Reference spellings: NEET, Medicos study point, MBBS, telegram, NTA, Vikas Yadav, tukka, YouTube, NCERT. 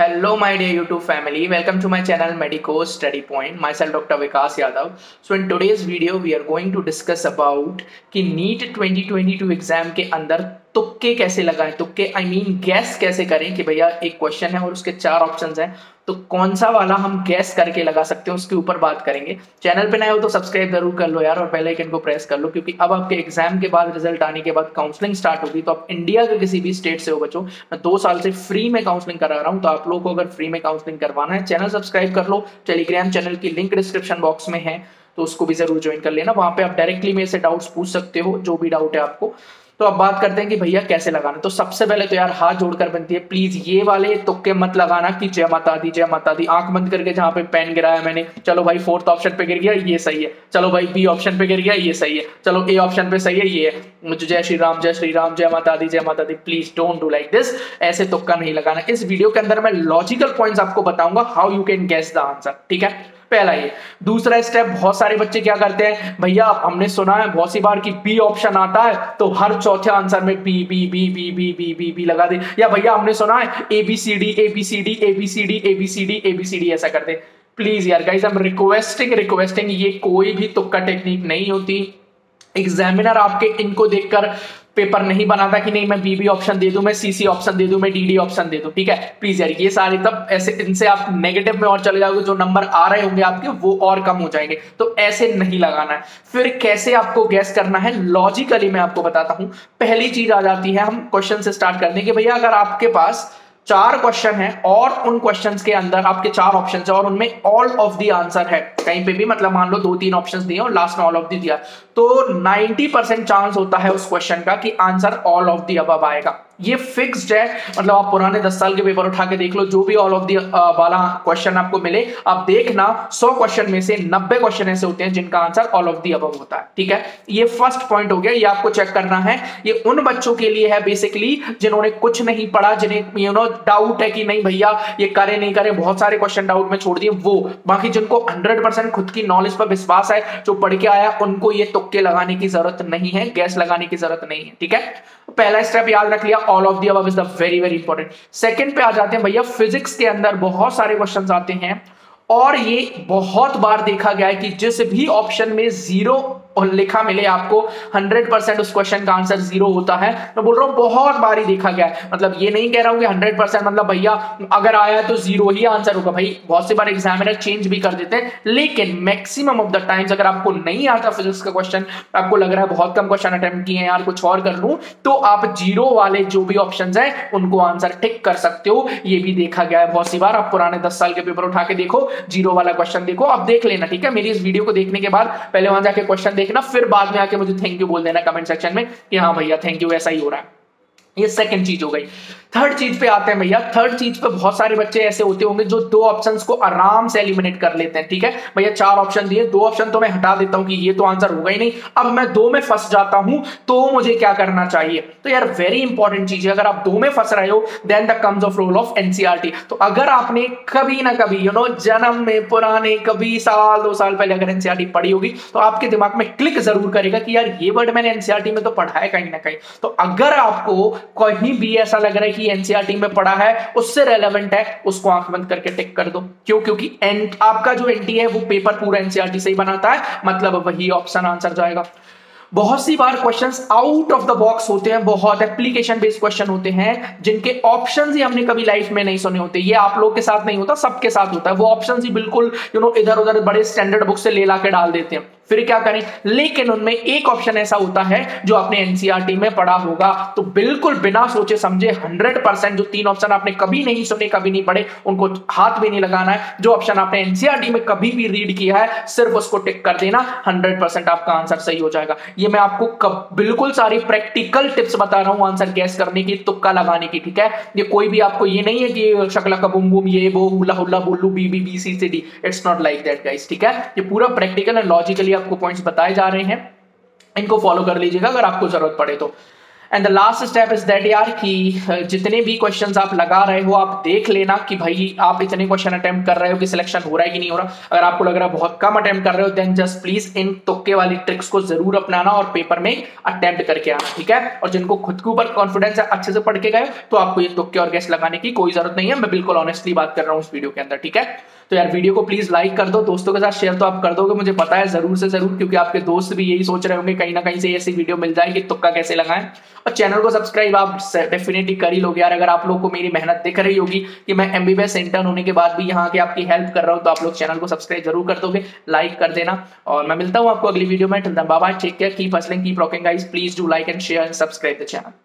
Hello my dear YouTube family, welcome to my channel Medico Study Point. Myself Doctor Vikas Yadav. So in today's video we are going to discuss about कि NEET 2022 exam के अंदर तुक्के कैसे लगाएं, तुक्के I mean gas कैसे करें कि भैया एक क्वेश्चन है और उसके चार ऑप्शंस हैं तो कौन सा वाला हम गैस करके लगा सकते हैं उसके ऊपर बात करेंगे। चैनल पे नए हो तो सब्सक्राइब जरूर कर लो यार और बेल आइकन को प्रेस कर लो क्योंकि अब आपके एग्जाम के बाद रिजल्ट आने के बाद काउंसलिंग स्टार्ट होगी तो आप इंडिया के किसी भी स्टेट से हो बच्चों, मैं 2 साल से फ्री में काउंसलिंग करा रहा हूँ तो आप लोगों को अगर फ्री में काउंसलिंग करवाना है चैनल सब्सक्राइब कर लो। टेलीग्राम चैनल की लिंक डिस्क्रिप्शन बॉक्स में है तो उसको भी जरूर ज्वाइन कर लेना, वहाँ पे आप डायरेक्टली मेरे से डाउट्स पूछ सकते हो जो भी डाउट है आपको। तो अब बात करते हैं कि भैया कैसे लगाना। तो सबसे पहले तो यार हाथ जोड़कर बनती है, प्लीज ये वाले तुक्के मत लगाना कि जय माता दी आंख बंद करके जहां पे पेन गिराया मैंने, चलो भाई 4th ऑप्शन पे गिर गया ये सही है, चलो भाई B ऑप्शन पे गिर गया ये सही है, चलो A ऑप्शन पे सही है ये है, मुझे जय श्री राम जय माता दी। Please don't do like this, ऐसे तुक्का नहीं लगाना। इस वीडियो के अंदर मैं लॉजिकल पॉइंट्स आपको बताऊंगा how you can guess the answer, ठीक है। पहला ये। दूसरा स्टेप, बहुत सारे बच्चे क्या करते हैं भैया हमने सुना है बहुत सी बार कि बी ऑप्शन आता है तो हर चौथे आंसर में B B B B B B B B लगा दे, या भैया हमने सुना है A B C D A B C D A B C D A B C D A B C D ऐसा कर दे। प्लीज यार गाइस आई एम रिक्वेस्टिंग, ये कोई भी तुक्का टेक्निक नहीं होती। एग्जामिनर आपके इनको देखकर पेपर नहीं बनाता कि नहीं मैं बीबी ऑप्शन दे दूं, मैं सीसी ऑप्शन दे दूं, मैं डीडी ऑप्शन दे दूं, ठीक है। प्लीज यार ये सारे तब ऐसे इनसे आप नेगेटिव में और चले जाओगे, जो नंबर आ रहे होंगे आपके वो और कम हो जाएंगे तो ऐसे नहीं लगाना है। फिर कैसे आपको गैस करना है लॉजिकली मैं आपको बताता हूं। पहली चीज आ जाती है, हम क्वेश्चन से स्टार्ट करते हैं कि भैया अगर आपके पास 4 क्वेश्चन है और उन क्वेश्चंस के अंदर आपके 4 ऑप्शन है और उनमें ऑल ऑफ दी आंसर है, कहीं पे भी मतलब मान लो 2-3 ऑप्शन दिए और लास्ट में ऑल ऑफ दी दिया तो 90% चांस होता है उस क्वेश्चन का कि answer all of the above आएगा। ये फिक्स्ड है, मतलब आप पुराने 10 साल के पेपर उठा के देख लो, जो भी ऑल ऑफ दी वाला क्वेश्चन आपको मिले आप देखना 100 क्वेश्चन में से 90 क्वेश्चन ऐसे होते हैं जिनका answer all of the above होता है, ठीक है। ये फर्स्ट पॉइंट हो गया, ये आपको चेक करना है। ये उन बच्चों के लिए है बेसिकली जिन्होंने कुछ नहीं पढ़ा, जिन्हें यू नो डाउट है कि नहीं भैया ये करे नहीं करे, बहुत सारे क्वेश्चन डाउट में छोड़ दिए वो। बाकी जिनको 100% खुद की नॉलेज पर विश्वास है, जो पढ़ के आया, उनको ये तुक्के लगाने की जरूरत नहीं है, गैस लगाने की जरूरत नहीं है, ठीक है। पहला स्टेप याद रख लिया, all of the above is the very very important. Second पे आ जाते हैं भैया, फिजिक्स के अंदर बहुत सारे क्वेश्चंस आते हैं और ये बहुत बार देखा गया है कि जिस भी ऑप्शन में 0 लिखा मिले आपको 100% उस क्वेश्चन का आंसर 0 होता है। मैं बोल रहा हूं बहुत बार ही देखा गया है, मतलब ये नहीं कह रहा हूं कि 100% मतलब भैया अगर आया तो 0 ही आंसर होगा, भाई बहुत सी बार एग्जामिनर चेंज भी कर देते हैं, लेकिन मैक्सिमम ऑफ द टाइम्स अगर आपको नहीं आता फिजिक्स का क्वेश्चन, आपको लग रहा है बहुत कम क्वेश्चन अटेम्प्ट किए हैं यार कुछ और कर लूं, तो आप 0 वाले जो भी ऑप्शंस हैं उनको आंसर टिक कर सकते हो। ये भी देखा गया है बहुत सी बार, आप पुराने 10 साल के पेपर उठा के देखो 0 वाला क्वेश्चन देखो, आप देख लेना, ठीक है। मेरी इस वीडियो को देखने के बाद पहले वहां जाके क्वेश्चन देखना, फिर बाद में आके मुझे थैंक यू बोल देना कमेंट सेक्शन में कि हाँ भैया थैंक यू ऐसा ही हो रहा है। ये सेकंड चीज हो गई। थर्ड चीज पे आते हैं भैया, थर्ड चीज पे बहुत सारे बच्चे ऐसे होते होंगे जो 2 ऑप्शंस को आराम से एलिमिनेट कर लेते हैं, ठीक है। भैया 4 ऑप्शन दिए, 2 ऑप्शन तो मैं हटा देता हूं कि ये तो आंसर होगा ही नहीं, अब मैं 2 में फंस जाता हूं तो मुझे क्या करना चाहिए। तो यार वेरी इंपॉर्टेंट चीज है, अगर आप 2 में फंस रहे हो then the comes of role of NCERT. तो अगर आपने कभी ना कभी यू नो जन्म में पुराने कभी 1-2 साल पहले अगर एनसीईआरटी पढ़ी होगी तो आपके दिमाग में क्लिक जरूर करेगा कि यार ये वर्ड मैंने एनसीईआरटी में तो पढ़ा है कहीं ना कहीं। तो अगर आपको कहीं भी ऐसा लग रहा है कि एनसीईआरटी में पढ़ा है उससे रेलेवेंट है, उसको आंख बंद करके टिक कर दो। क्यों? क्योंकि आपका जो एनटीए है वो पेपर पूरा एनसीईआरटी से ही बनाता है, मतलब वही ऑप्शन आंसर जाएगा। बहुत सी बार questions out of the box होते हैं, बहुत एप्लीकेशन बेस्ड क्वेश्चन होते हैं जिनके ऑप्शंस ही हमने कभी लाइफ में नहीं सुने होते। ये आप लोग के साथ नहीं होता, सबके साथ होता है, वो ऑप्शंस ही बिल्कुल यू नो इधर उधर बड़े स्टैंडर्ड बुक से ले ला के डाल देते हैं, फिर क्या करें। लेकिन उनमें एक ऑप्शन ऐसा होता है जो आपने एनसीईआरटी में पढ़ा होगा, तो बिल्कुल बिना सोचे समझे 100% जो 3 ऑप्शन आपने कभी नहीं सुने कभी नहीं पढ़े उनको हाथ भी नहीं लगाना है, जो ऑप्शन आपने एनसीईआरटी में कभी भी रीड किया है सिर्फ उसको टिक कर देना, 100% आपका आंसर सही हो जाएगा। ये मैं आपको बिल्कुल सारी प्रैक्टिकल टिप्स बता रहा हूं आंसर गैस करने की, तुक्का लगाने की, ठीक है। ये कोई भी आपको ये नहीं है कि शकला कबूम बूम ये वो हुला हुला बोलू B B B C D, it's not like that guys, ठीक है। ये पूरा प्रैक्टिकल एंड लॉजिकली आपको पॉइंट्स बताए जा रहे हैं, इनको फॉलो कर लीजिएगा अगर आपको जरूरत पड़े तो। And the last step is that यार कि जितने भी क्वेश्चंस आप लगा रहे हो आप देख लेना कि भाई आप इतने क्वेश्चन अटेम्प्ट कर रहे हो कि सिलेक्शन हो रहा है कि नहीं हो रहा। अगर आपको लग रहा है बहुत कम अटेम्प्ट कर रहे हो देन जस्ट प्लीज इन तुक्के वाली ट्रिक्स को जरूर अपनाना और पेपर में अटेम्प्ट करके आना, ठीक है। और जिनको खुद के ऊपर कॉन्फिडेंस है, अच्छे से पढ़ के गए, तो आपको ये तुक्के और गैस लगाने की कोई जरूरत नहीं है। मैं बिल्कुल ऑनेस्टली बात कर रहा हूँ इस वीडियो के अंदर, ठीक है। तो यार वीडियो को प्लीज लाइक कर दो, दोस्तों के साथ शेयर तो आप कर दोगे मुझे पता है, जरूर से जरूर, क्योंकि आपके दोस्त भी यही सोच रहे होंगे कहीं ना कहीं से ऐसी वीडियो मिल जाए कि तुक्का कैसे लगाएं। और चैनल को सब्सक्राइब आप डेफिनेटली कर ही लोगे यार, अगर आप लोग को मेरी मेहनत दिख रही होगी कि मैं MBBS इंटर्न होने के बाद भी यहाँ के आपकी हेल्प कर रहा हूँ, तो आप लोग चैनल को सब्सक्राइब जरूर कर दोगे, लाइक कर देना। और मैं मिलता हूँ आपको अगली वीडियो में, till then bye bye, take care, keep hustling, keep rocking guys, please do like and share and subscribe the channel.